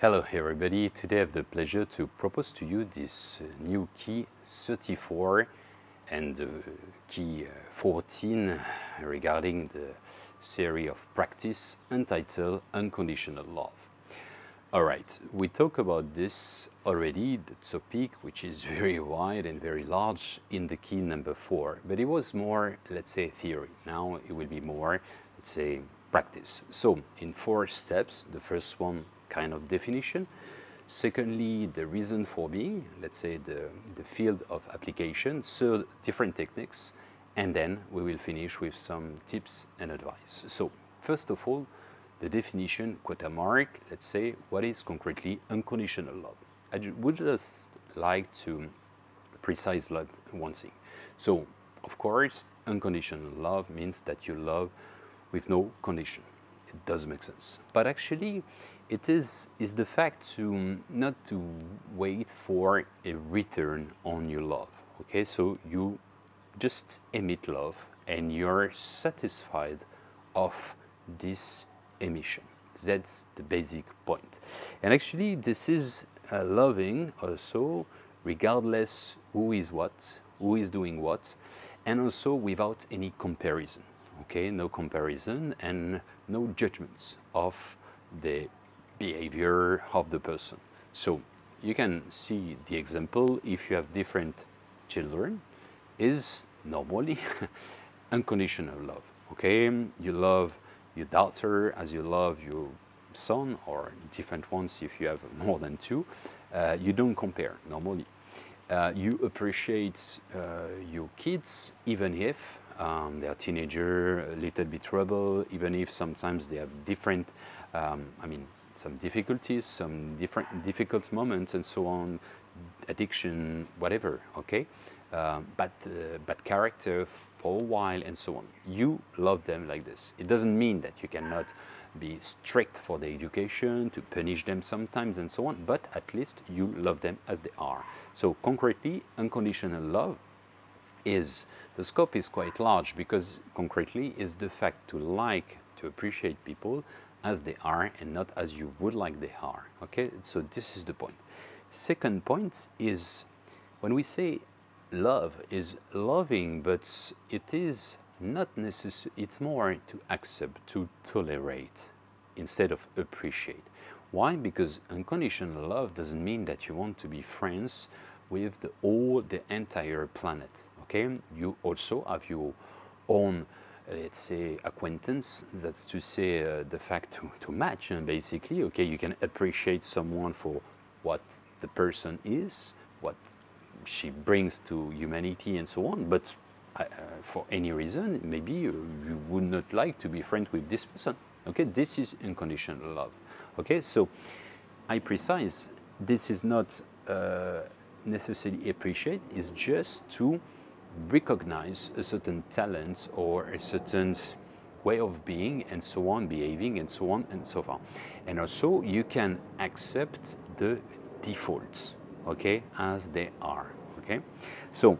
Hello everybody, today I have the pleasure to propose to you this new key 34 and key 14 regarding the series of practice entitled Unconditional Love. Alright, we talked about this already, the topic which is very wide and very large in the key number 4, but it was more, let's say, theory. Now it will be more, let's say, practice. So in 4 steps, the first one kind of definition, secondly the reason for being, let's say the field of application, so different techniques, and then we will finish with some tips and advice. So first of all, the definition, quota mark, let's say what is concretely unconditional love. I would just like to precise one thing. So of course unconditional love means that you love with no condition. It does make sense, but actually it is the fact to not to wait for a return on your love. Okay, so you just emit love and you're satisfied of this emission. That's the basic point. And actually this is loving also regardless who is what, who is doing what, and also without any comparison. Okay, no comparison and no judgments of the behavior of the person. So you can see the example, if you have different children, is normally unconditional love. Okay, you love your daughter as you love your son, or different ones if you have more than 2. You don't compare normally. You appreciate your kids even if they are teenager, a little bit trouble, even if sometimes they have different, some difficulties, some difficult moments and so on, addiction, whatever, okay, bad character for a while and so on. You love them like this. It doesn't mean that you cannot be strict for their education, to punish them sometimes and so on, but at least you love them as they are. So concretely, unconditional love is, the scope is quite large, because concretely is the fact to like, to appreciate people as they are and not as you would like they are. Okay, so this is the point. Second point is, when we say love is loving, but it is not necessary, it's more to accept, to tolerate instead of appreciate. Why? Because unconditional love doesn't mean that you want to be friends with the entire planet. Okay, you also have your own, let's say, acquaintance, that's to say the fact to match, and basically, okay, you can appreciate someone for what the person is, what she brings to humanity and so on, but for any reason, maybe you would not like to be friends with this person. Okay, this is unconditional love. Okay, so I precise, this is not necessarily appreciate, is just to recognize a certain talent or a certain way of being and so on, behaving and so on and so far. And also you can accept the defaults, okay, as they are. Okay, so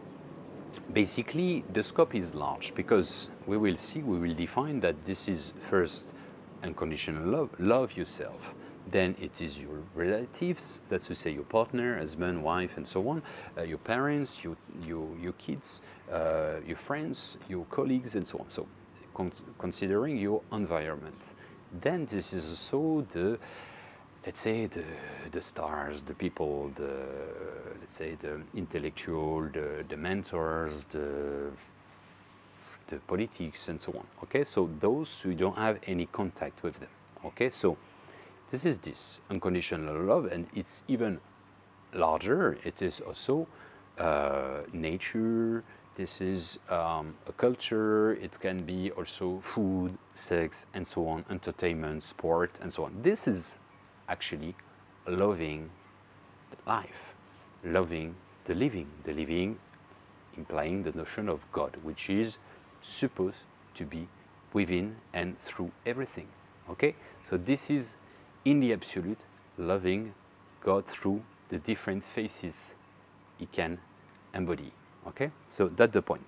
basically the scope is large, because we will see, we will define that this is first unconditional love, love yourself. Then it is your relatives, that's to say your partner, husband, wife, and so on, your parents, your kids, your friends, your colleagues, and so on. So considering your environment. Then this is also the, let's say, the stars, the people, the, let's say, the intellectual, the mentors, the politics, and so on. Okay, so those who don't have any contact with them. Okay, so this is this unconditional love, and it's even larger. It is also nature, this is a culture, it can be also food, sex, and so on, entertainment, sport, and so on. This is actually loving life, loving the living implying the notion of God, which is supposed to be within and through everything. Okay, so this is in the absolute, loving God through the different faces He can embody. Okay, so that's the point.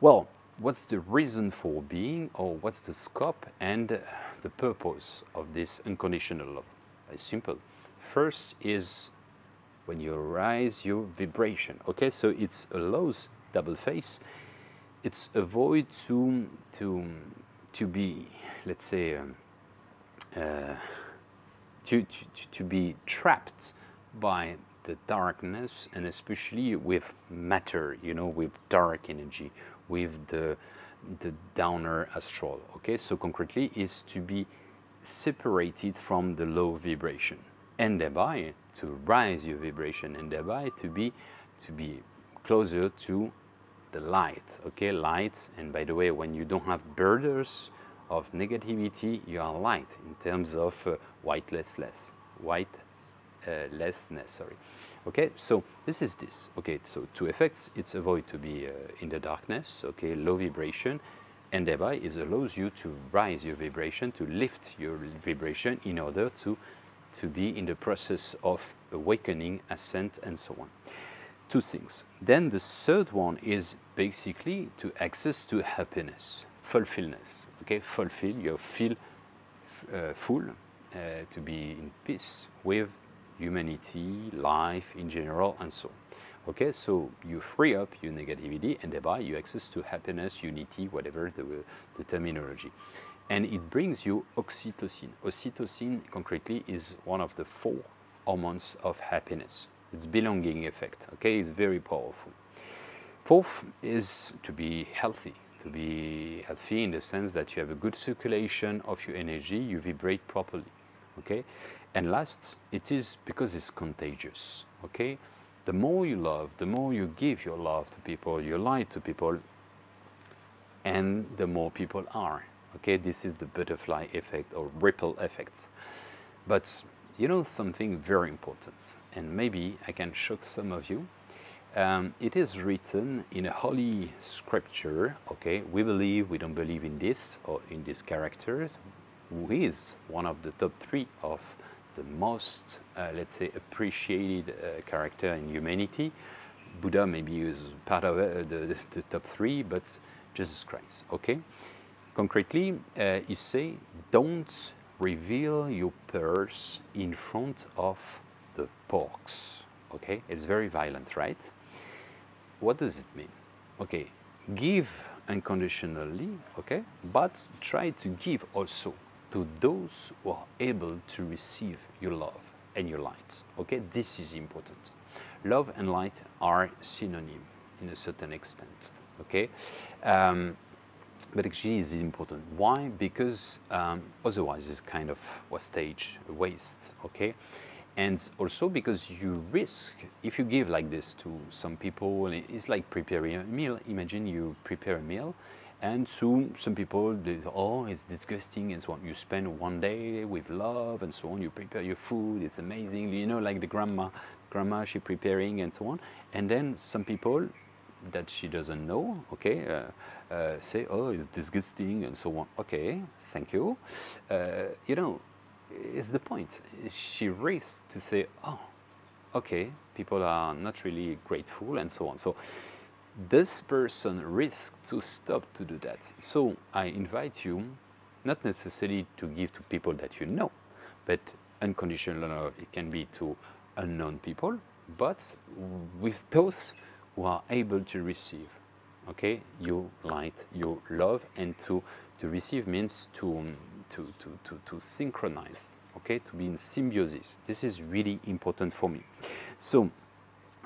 Well, what's the reason for being, or what's the scope and the purpose of this unconditional love? is simple. First is when you raise your vibration, okay? So it allows double phase. It's avoid to be, let's say, to be trapped by the darkness, and especially with matter, you know, with dark energy, with the downer astral, okay? So concretely is to be separated from the low vibration, and thereby to rise your vibration, and thereby to be closer to the light, okay? Light. And by the way, when you don't have burdens of negativity, you are light in terms of whitelessness, sorry. Okay, so this is this. Okay, so two effects. It's avoid to be in the darkness, okay, low vibration, and thereby it allows you to rise your vibration, to lift your vibration in order to be in the process of awakening, ascent, and so on. Two things. Then the third one is basically to access to happiness, fulfillment. Okay, fulfill, you feel full, to be in peace with humanity, life in general, and so on. Okay, so you free up your negativity, and thereby you access to happiness, unity, whatever the terminology. And it brings you oxytocin. Oxytocin, concretely, is one of the 4 hormones of happiness. It's belonging effect, okay? It's very powerful. Fourth is to be healthy. To be healthy in the sense that you have a good circulation of your energy, you vibrate properly, okay? And last, it is because it's contagious, okay? The more you love, the more you give your love to people, your light to people, and the more people are. Okay, this is the butterfly effect or ripple effects. But you know something very important, and maybe I can shock some of you. It is written in a holy scripture. Okay, we believe, we don't believe in this or in these characters, who is one of the top 3 of the most, let's say, appreciated character in humanity. Buddha maybe is part of the top 3, but Jesus Christ. Okay. Concretely, you say, don't reveal your purse in front of the porks. Okay, it's very violent, right? What does it mean? Okay, give unconditionally, okay, but try to give also to those who are able to receive your love and your light. Okay, this is important. Love and light are synonyms in a certain extent. Okay. But actually, it's important. Why? Because otherwise, it's kind of a stage waste, okay? And also because you risk, if you give like this to some people, it's like preparing a meal. Imagine you prepare a meal, and to some people, they, oh, it's disgusting, and so on. You spend one day with love, and so on. You prepare your food, it's amazing, you know, like the grandma, she preparing, and so on. And then some people that she doesn't know, okay, say, oh, it's disgusting, and so on. Okay, thank you. You know, it's the point. She raised to say, oh, okay, people are not really grateful, and so on. So this person risks to stop to do that. So I invite you, not necessarily to give to people that you know, but unconditional love, it can be to unknown people, but with those who are able to receive, okay, your light, your love. And to receive means to synchronize, okay, to be in symbiosis. This is really important for me. So,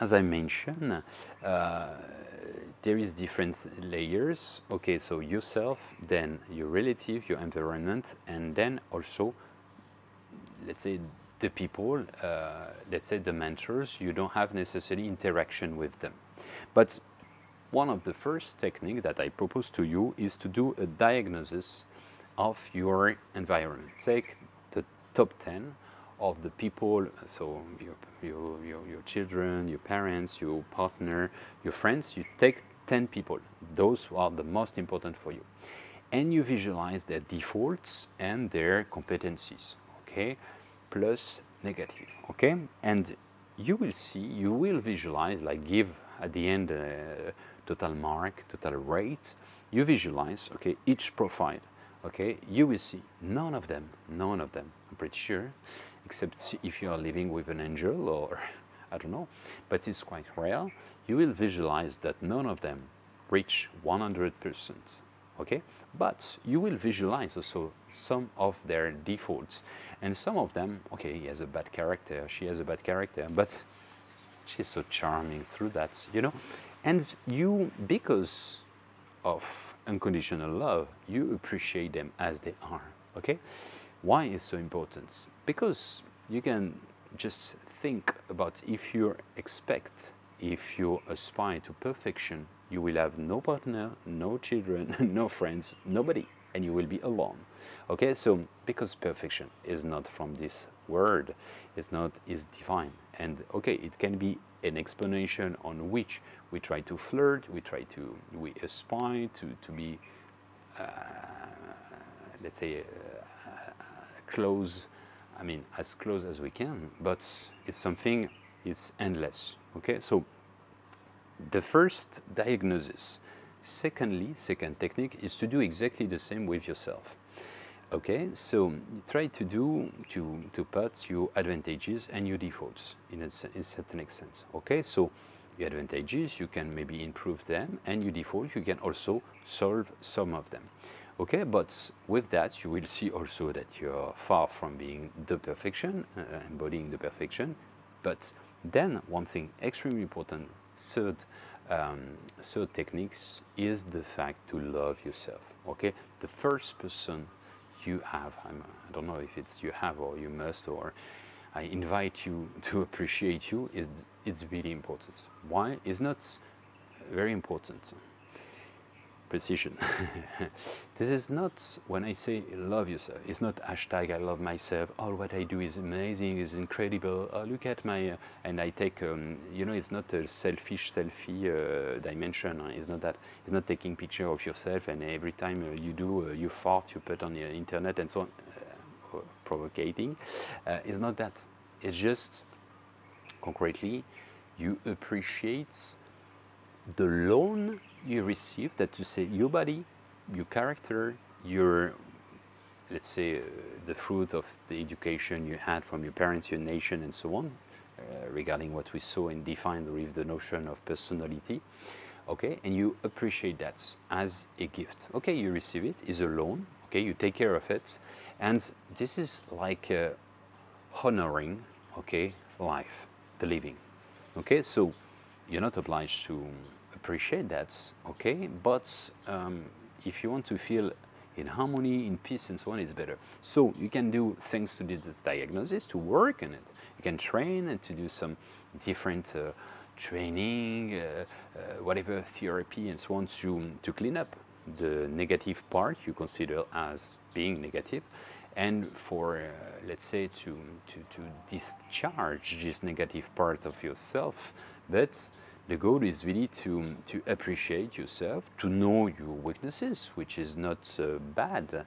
as I mentioned, there is different layers, okay, so yourself, then your relative, your environment, and then also, let's say, the people, let's say the mentors. You don't have necessarily interaction with them. But one of the first techniques that I propose to you is to do a diagnosis of your environment. Take the top 10 of the people, so your children, your parents, your partner, your friends. You take 10 people, those who are the most important for you. And you visualize their defaults and their competencies, okay, plus negative, okay? And you will see, you will visualize, like give at the end total mark, total rate. You visualize, okay, each profile, okay, you will see none of them, none of them, I'm pretty sure, except if you are living with an angel or I don't know, but it's quite rare. You will visualize that none of them reach 100%, okay? But you will visualize also some of their defaults, and some of them, okay, he has a bad character, she has a bad character, but she's so charming through that, you know? And you, because of unconditional love, you appreciate them as they are, okay? Why is so important? Because you can just think about, if you expect, if you aspire to perfection, you will have no partner, no children, no friends, nobody, and you will be alone. Okay, so because perfection is not from this world, it's not, is divine, and okay, it can be an explanation on which we try to flirt, we try to, we aspire to be, let's say, close, I mean, as close as we can, but it's something, it's endless, okay? So, the first diagnosis. Secondly, second technique is to do exactly the same with yourself, okay? So, try to do, to put your advantages and your defaults in a certain extent, okay? So, your advantages, you can maybe improve them, and your default, you can also solve some of them. Okay, but with that, you will see also that you're far from being the perfection, embodying the perfection. But then one thing extremely important, third techniques, is the fact to love yourself. Okay, the first person you have, I don't know if it's you have or you must, or I invite you to appreciate you, is, it's really important. Why? It's not very important. Precision. This is not, when I say love yourself, it's not hashtag I love myself, all what I do is amazing, is incredible, oh, look at my, and I take, you know, it's not a selfish selfie dimension, it's not that, it's not taking picture of yourself and every time you do, you fart, you put on the internet and so on, provocating, it's not that, it's just, concretely, you appreciate the loan you receive, that to say your body, your character, your, let's say, the fruit of the education you had from your parents, your nation, and so on, regarding what we saw and defined with the notion of personality, okay, and you appreciate that as a gift, okay, you receive it, is a loan, okay, you take care of it, and this is like honoring, okay, life, the living, okay, so you're not obliged to appreciate that, okay, but if you want to feel in harmony, in peace, and so on, it's better. So you can do, thanks to this diagnosis, to work on it. You can train and to do some different training, whatever therapy and so on, to clean up the negative part you consider as being negative, and for, let's say, to discharge this negative part of yourself. That's the goal, is really to appreciate yourself, to know your weaknesses, which is not bad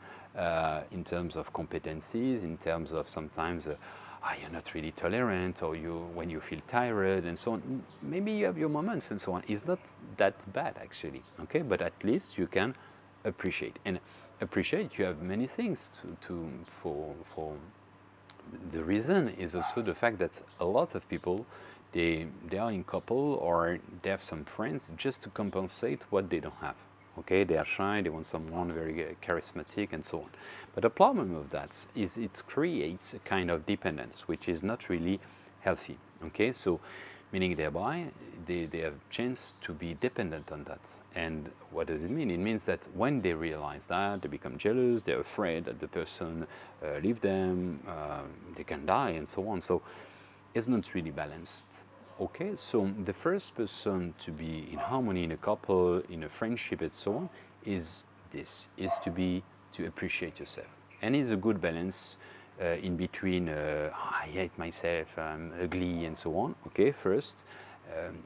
in terms of competencies, in terms of sometimes you're not really tolerant, or you, when you feel tired and so on, maybe you have your moments and so on. It's not that bad actually, okay, but at least you can appreciate, and appreciate, you have many things for the reason is also the fact that a lot of people, they are in couple, or they have some friends just to compensate what they don't have, okay, they are shy, they want someone very charismatic and so on, but the problem of that is it creates a kind of dependence which is not really healthy, okay, so meaning thereby they have a chance to be dependent on that, and what does it mean? It means that when they realize that, they become jealous, they're afraid that the person leaves them, they can die and so on, so it's not really balanced, okay, so the first person to be in harmony in a couple, in a friendship and so on, is this, is to appreciate yourself, and it's a good balance in between I hate myself, I'm ugly and so on, okay, first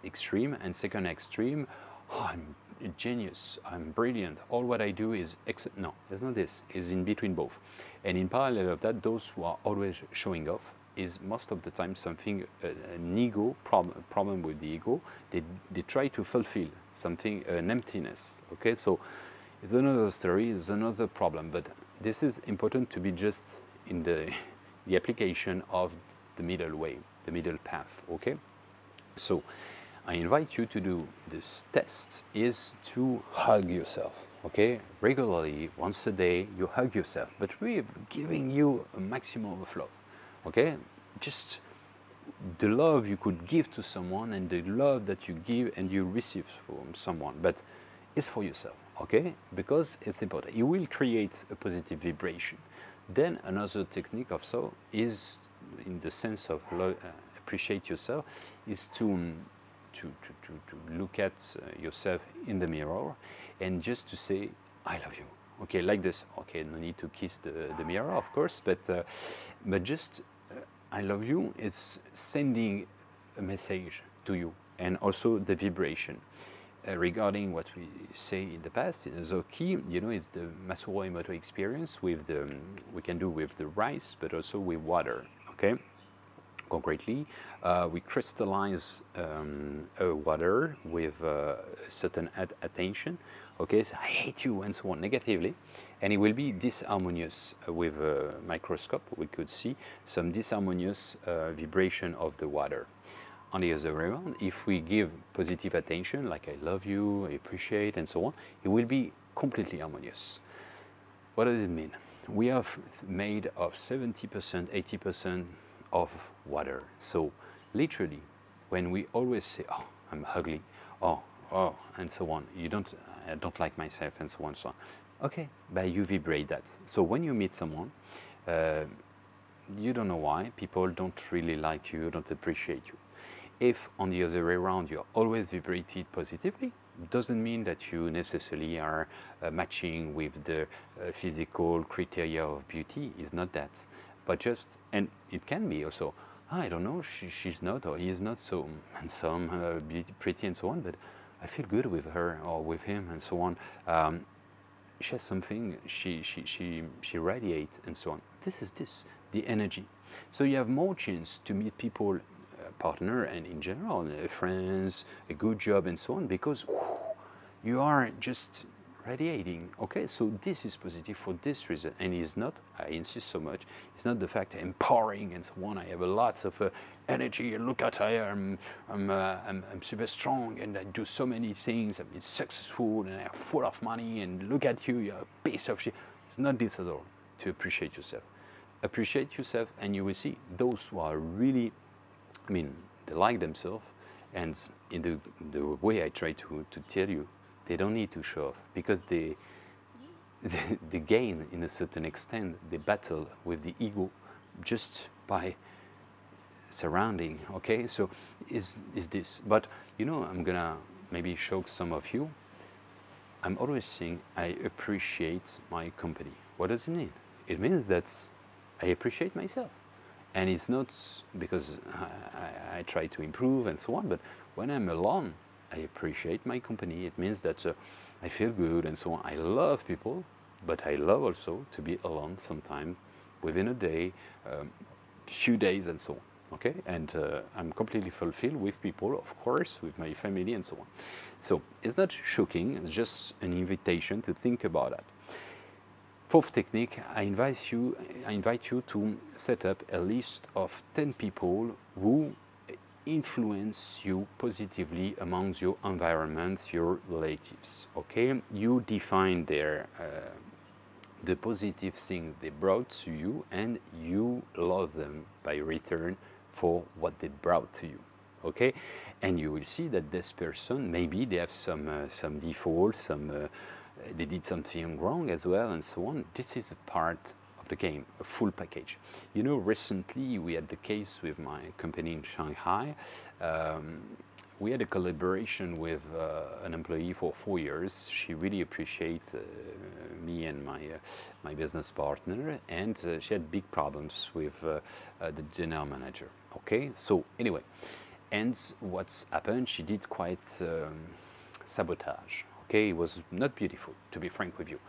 extreme, and second extreme, I'm a genius, I'm brilliant, all what I do is excellent. No, it's not this, it's in between both, and in parallel of that, those who are always showing off is most of the time something, an ego problem with the ego, they try to fulfill something, an emptiness, okay, so it's another story, it's another problem, but This is important to be just in the application of the middle way, the middle path, okay? So I invite you to do this test is to hug yourself, okay? Regularly, once a day, you hug yourself, but we're giving you a maximum of love, okay? Just the love you could give to someone and the love that you give and you receive from someone, but it's for yourself, okay? Because it's important. It will create a positive vibration. Then another technique also is, in the sense of love, appreciate yourself, is to look at yourself in the mirror and just to say, I love you. Okay, like this. Okay, no need to kiss the mirror, of course, but just I love you. It's sending a message to you, and also the vibration. Regarding what we say in the past, in Zoki, you know, it's the Masaru Emoto experience with the, we can do with the rice, but also with water, okay? Concretely, we crystallize water with certain attention, okay? So I hate you and so on, negatively, and it will be disharmonious. With a microscope, we could see some disharmonious vibration of the water. On the other way around, if we give positive attention, like I love you, I appreciate, and so on, it will be completely harmonious. What does it mean? We are made of 70%, 80% of water. So literally, when we always say, oh, I'm ugly, oh, and so on, I don't like myself, and so on, so on. Okay, but you vibrate that. So when you meet someone, you don't know why, people don't really like you, don't appreciate you. If, on the other way around, you're always vibrated positively, doesn't mean that you necessarily are matching with the physical criteria of beauty. It's not that. But just, and it can be also, I don't know, she's not, or he's not so handsome, pretty, and so on, but I feel good with her or with him, and so on. She has something, she radiates, and so on. This is the energy. So you have more chance to meet people, partner, and in general friends, a good job, and so on, because you are just radiating, okay? So this is positive for this reason, and it's not, I insist so much, it's not the fact empowering and so on, I have a lot of energy, and look at I am, I'm super strong, and I do so many things, I'm successful, and I'm full of money, and look at you, you're a piece of shit. It's not this at all. To appreciate yourself, appreciate yourself, and you will see those who are really, I mean, they like themselves, and in the way I try to tell you, they don't need to show off, because they gain, in a certain extent, the battle with the ego just by surrounding, okay? So is this, but you know, I'm gonna maybe shock some of you. I'm always saying I appreciate my company. What does it mean? It means that I appreciate myself. And it's not because I try to improve and so on, but when I'm alone, I appreciate my company. It means that I feel good and so on. I love people, but I love also to be alone sometime, within a day, few days, and so on. Okay, and I'm completely fulfilled with people, of course, with my family, and so on. So it's not shocking. It's just an invitation to think about that. Fourth technique, I invite you to set up a list of 10 people who influence you positively amongst your environment, your relatives. Okay, you define their the positive things they brought to you, and you love them by return for what they brought to you. Okay, and you will see that this person, maybe they have some defaults, some. They did something wrong as well, and so on. This is a part of the game, a full package. You know, recently we had the case with my company in Shanghai. We had a collaboration with an employee for 4 years. She really appreciated me and my business partner, and she had big problems with the general manager. Okay, so anyway, and what's happened? She did quite sabotage. Okay, it was not beautiful, to be frank with you.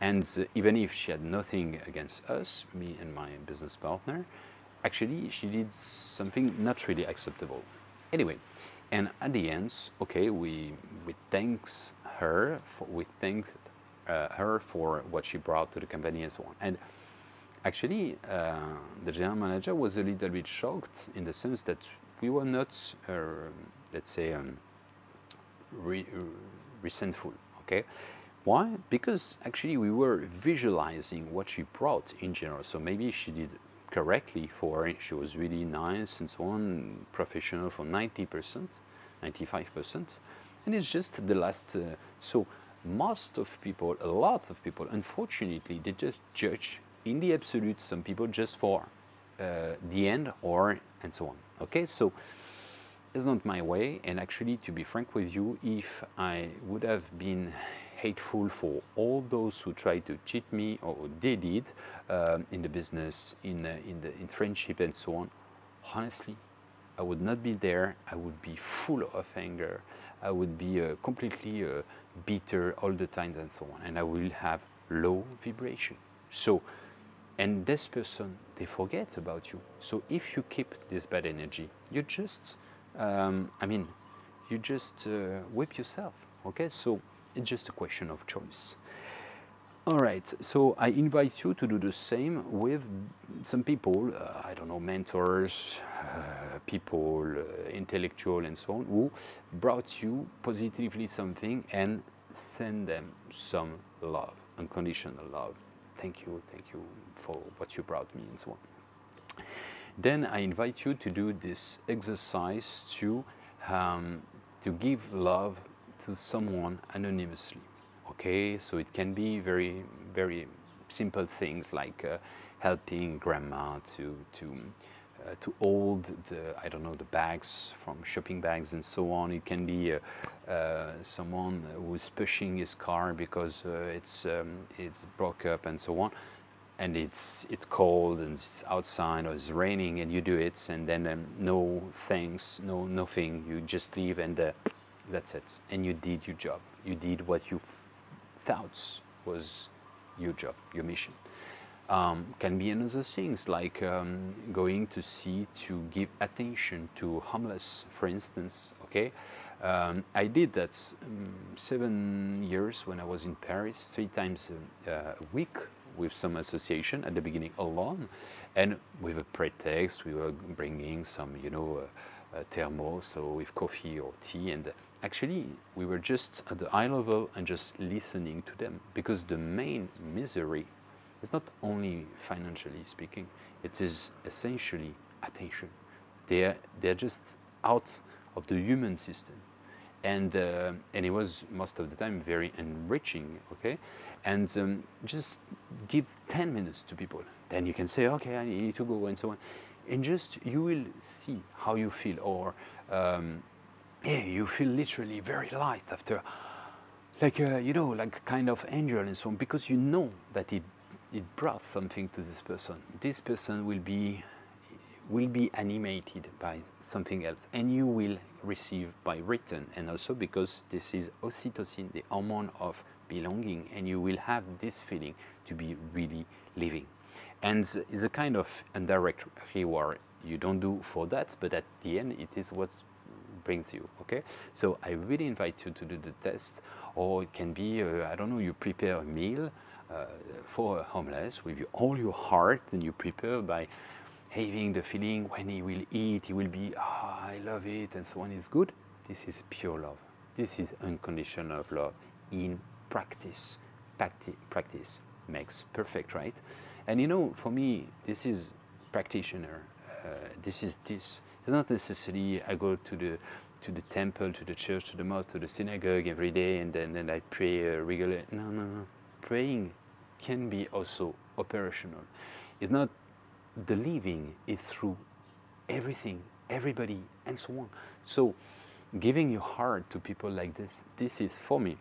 And even if she had nothing against us, me and my business partner, actually she did something not really acceptable. Anyway, and at the end, okay, we thanked her for what she brought to the company and so on. And actually, the general manager was a little bit shocked in the sense that we were not, let's say, resentful. Okay, why? Because actually we were visualizing what she brought in general. So maybe she did correctly for she was really nice and so on, professional for 90%, 95%, and it's just the last. So most of people, a lot of people, unfortunately, they just judge in the absolute some people just for the end or and so on. Okay, so it's not my way. And actually, to be frank with you, if I would have been hateful for all those who tried to cheat me or they did in the business, in friendship and so on, honestly, I would not be there. I would be full of anger. I would be completely bitter all the time and so on, and I will have low vibration. So, and this person, they forget about you. So if you keep this bad energy, you just you just whip yourself. Okay, so it's just a question of choice. All right, so I invite you to do the same with some people, I don't know, mentors, people, intellectual and so on, who brought you positively something, and send them some love, unconditional love. Thank you for what you brought me and so on. Then I invite you to do this exercise to give love to someone anonymously. Okay, so it can be very, very simple things like helping grandma to hold the, I don't know, the bags from shopping bags and so on. It can be someone who's pushing his car because it's broke up and so on, and it's cold and it's outside or it's raining, and you do it, and then no thanks, no nothing, you just leave, and that's it. And you did your job. You did what you thought was your job, your mission. Can be another things like going to see to give attention to homeless, for instance. Okay, I did that 7 years when I was in Paris, 3 times a week with some association. At the beginning alone, and with a pretext, we were bringing some, you know, thermos, so with coffee or tea, and actually we were just at the eye level and just listening to them, because the main misery is not only financially speaking, it is essentially attention. They're just out of the human system, and it was most of the time very enriching. Okay, and just give 10 minutes to people, then you can say, okay, I need to go and so on, and just you will see how you feel. Or yeah, you feel literally very light after, like you know, like kind of angel and so on, because you know that it brought something to this person. This person will be animated by something else, and you will receive by return. And also because this is oxytocin, the hormone of belonging, and you will have this feeling to be really living. And it's a kind of indirect reward. You don't do for that, but at the end it is what brings you. Okay, so I really invite you to do the test. Or it can be I don't know, you prepare a meal for a homeless with all your heart, and you prepare by having the feeling when he will eat, he will be, ah, I love it and so on, it's good. This is pure love. This is unconditional love in practice. Practice makes perfect, right? And you know, for me, this is practitioner. This. It's not necessarily I go to the temple, to the church, to the mosque, to the synagogue every day, and then I pray regularly. No. Praying can be also operational. It's not the living, it's through everything, everybody, and so on. So giving your heart to people like this, this is for me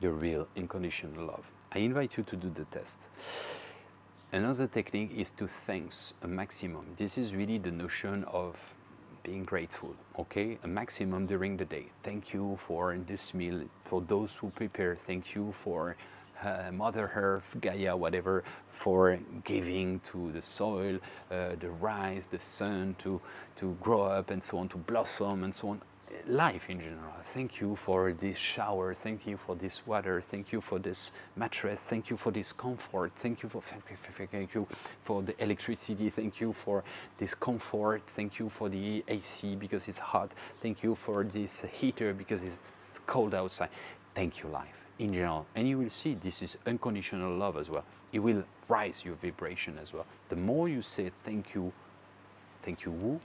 the real unconditional love. I invite you to do the test. Another technique is to thanks a maximum. This is really the notion of being grateful. Okay, a maximum during the day. Thank you for this meal, for those who prepare. Thank you for Mother Earth, Gaia, whatever, for giving to the soil, the rice, the sun, to grow up and so on, to blossom and so on. life in general. Thank you for this shower, thank you for this water, thank you for this mattress, thank you for this comfort, thank you for the electricity, thank you for this comfort, thank you for the AC because it's hot, thank you for this heater because it's cold outside. Thank you, life in general. And you will see this is unconditional love as well. It will rise your vibration as well. The more you say thank you, woo,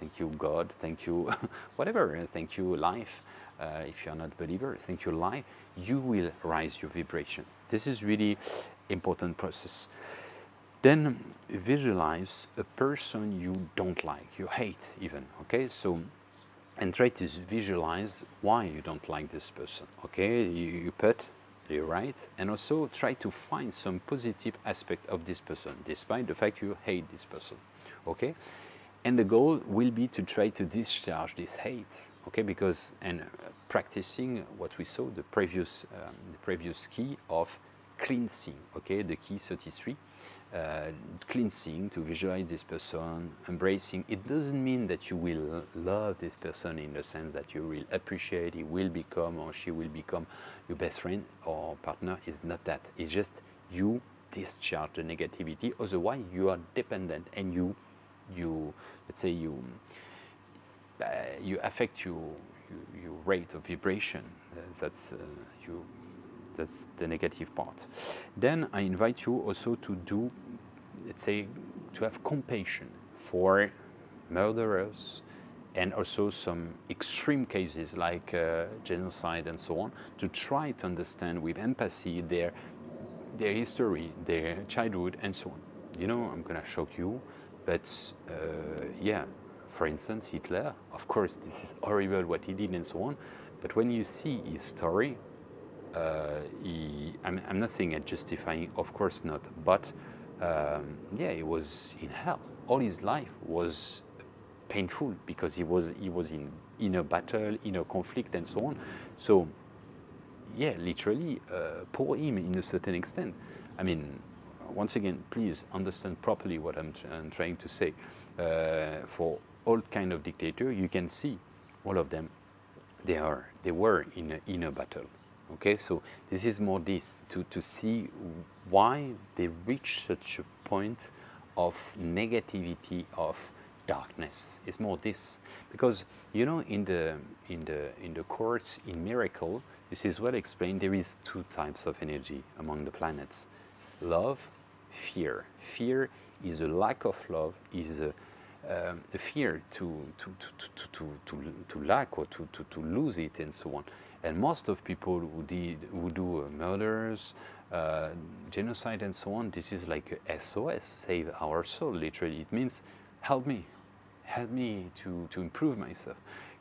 thank you, God, thank you, whatever, thank you, life, if you're not a believer, thank you, life, you will rise your vibration. This is really important process. Then visualize a person you don't like, you hate even, okay? So, and try to visualize why you don't like this person, okay? You put, you're right, and also try to find some positive aspect of this person, despite the fact you hate this person. Okay, and the goal will be to try to discharge this hate. Okay, because and practicing what we saw the previous key of cleansing. Okay, the key 33, cleansing to visualize this person, embracing. It doesn't mean that you will love this person in the sense that you will appreciate. He will become or she will become your best friend or partner. It's not that. It's just you discharge the negativity. Otherwise, you are dependent and you. Let's say you affect your rate of vibration. That's the negative part. Then I invite you also to do, let's say, to have compassion for murderers and also some extreme cases like genocide and so on. To try to understand with empathy their history, their childhood, and so on. You know, I'm gonna shock you. But yeah, for instance, Hitler, of course, this is horrible what he did and so on. But when you see his story, I'm not saying I'm justifying, of course not. But yeah, he was in hell. All his life was painful because he was in inner battle, inner conflict and so on. So yeah, literally, poor him in a certain extent. I mean, once again, please understand properly what I'm trying to say. For all kind of dictator, you can see all of them. They were in an inner battle. Okay, so this is more this to see why they reach such a point of negativity, of darkness. It's more this because you know in the course in Miracle, this is well explained. There is two types of energy among the planets. Love, fear. Fear is a lack of love, is a fear to lack or to lose it and so on. And most of people who do murders, genocide and so on, this is like a SOS, save our soul, literally. It means help me to improve myself.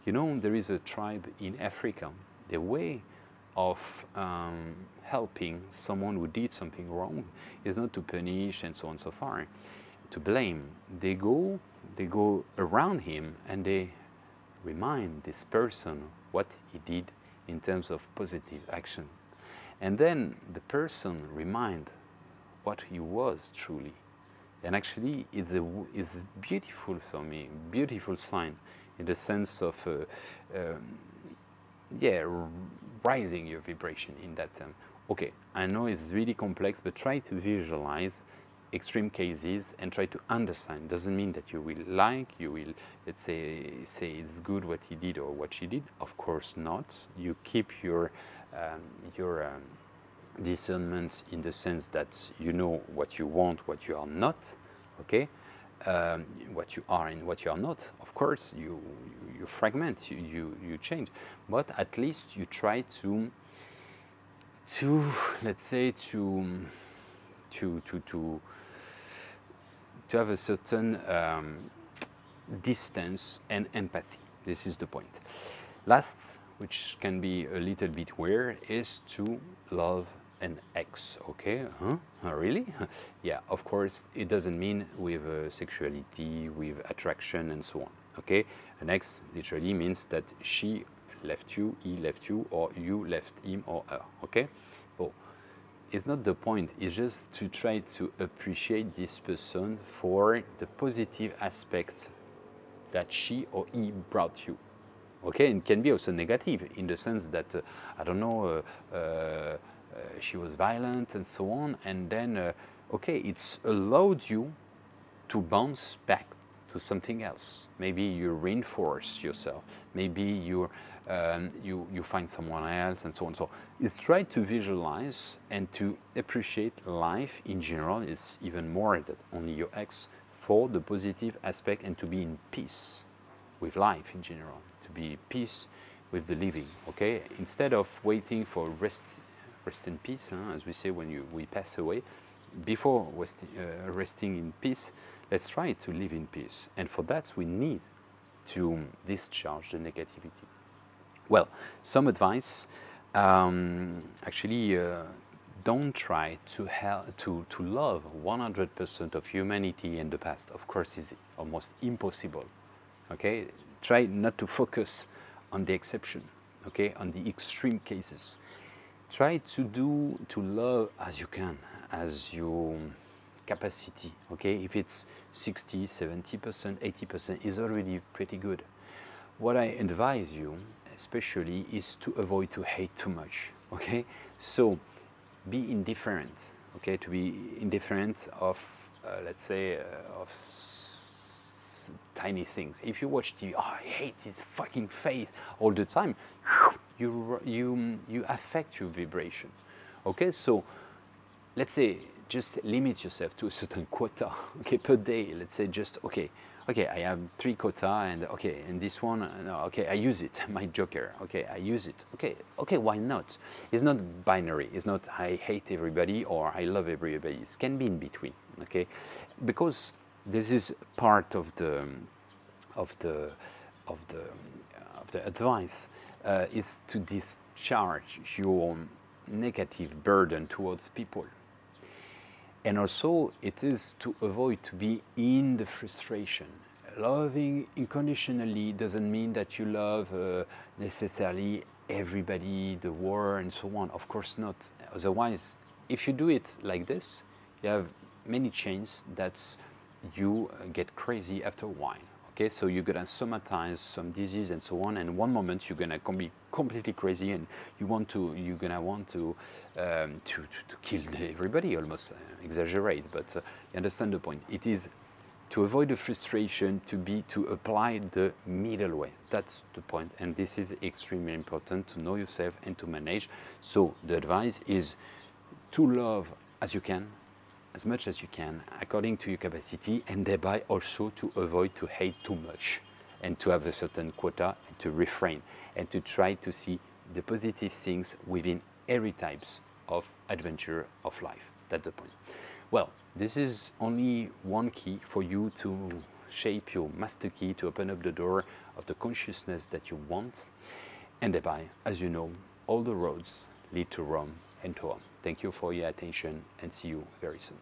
You know, there is a tribe in Africa, the way of helping someone who did something wrong is not to punish and so on so far, to blame. They go around him and they remind this person what he did in terms of positive action. And then the person reminds what he was truly. And actually it's a beautiful for me, beautiful sign in the sense of yeah, rising your vibration in that term. Okay, I know it's really complex, but try to visualize extreme cases and try to understand. Doesn't mean that you will like, you will, let's say it's good what he did or what she did. Of course not. You keep your discernment in the sense that you know what you want, what you are not, okay? What you are and what you are not. Of course, you fragment, you change, but at least you try to let's say to have a certain distance and empathy. This is the point. Last, which can be a little bit weird, is to love an ex, okay? Huh? Really? Yeah, of course, it doesn't mean with sexuality, with attraction and so on, okay? An ex literally means that she left you, he left you, or you left him or her, okay? So it's not the point, it's just to try to appreciate this person for the positive aspects that she or he brought you. Okay, and can be also negative in the sense that I don't know, she was violent and so on, and then okay, it's allowed you to bounce back to something else. Maybe you reinforce yourself. Maybe you you find someone else and so on. So it's try to visualize and to appreciate life in general. It's even more than only your ex, for the positive aspect, and to be in peace with life in general, to be at peace with the living. Okay, instead of waiting for rest in peace, huh, as we say when we pass away. Before resting in peace, let's try to live in peace, and for that we need to discharge the negativity. Well, some advice, actually, don't try to love 100% of humanity and the past. Of course, it's almost impossible. Okay, try not to focus on the exception, okay, on the extreme cases. Try to love as you can, as your capacity. Okay, if it's 60, 70%, 80% is already pretty good. What I advise you especially is to avoid to hate too much. Okay, so be indifferent. Okay, to be indifferent of let's say of tiny things. If you watch TV, oh, I hate this fucking face all the time, you affect your vibration. Okay, so let's say just limit yourself to a certain quota, okay, per day. Let's say just okay, I have 3 quota, and okay, and this one, no, okay, I use it, my joker, okay, I use it, okay, why not? It's not binary. It's not I hate everybody or I love everybody. It can be in between, okay, because this is part of the advice, is to discharge your negative burden towards people, and also it is to avoid to be in the frustration. Loving unconditionally doesn't mean that you love necessarily everybody, the war and so on. Of course not. Otherwise, if you do it like this, you have many chances that you get crazy after a while. Okay, so you're gonna somatize some disease and so on, and one moment you're gonna be completely crazy, and you're gonna want to kill everybody. Almost exaggerate, but you understand the point. It is to avoid the frustration, to apply the middle way. That's the point, and this is extremely important to know yourself and to manage. So the advice is to love as you can, as much as you can, according to your capacity, and thereby also to avoid to hate too much, and to have a certain quota, and to refrain, and to try to see the positive things within every types of adventure of life. That's the point. Well, this is only one key for you to shape your master key, to open up the door of the consciousness that you want, and thereby, as you know, all the roads lead to Rome and to Rome. Thank you for your attention, and see you very soon.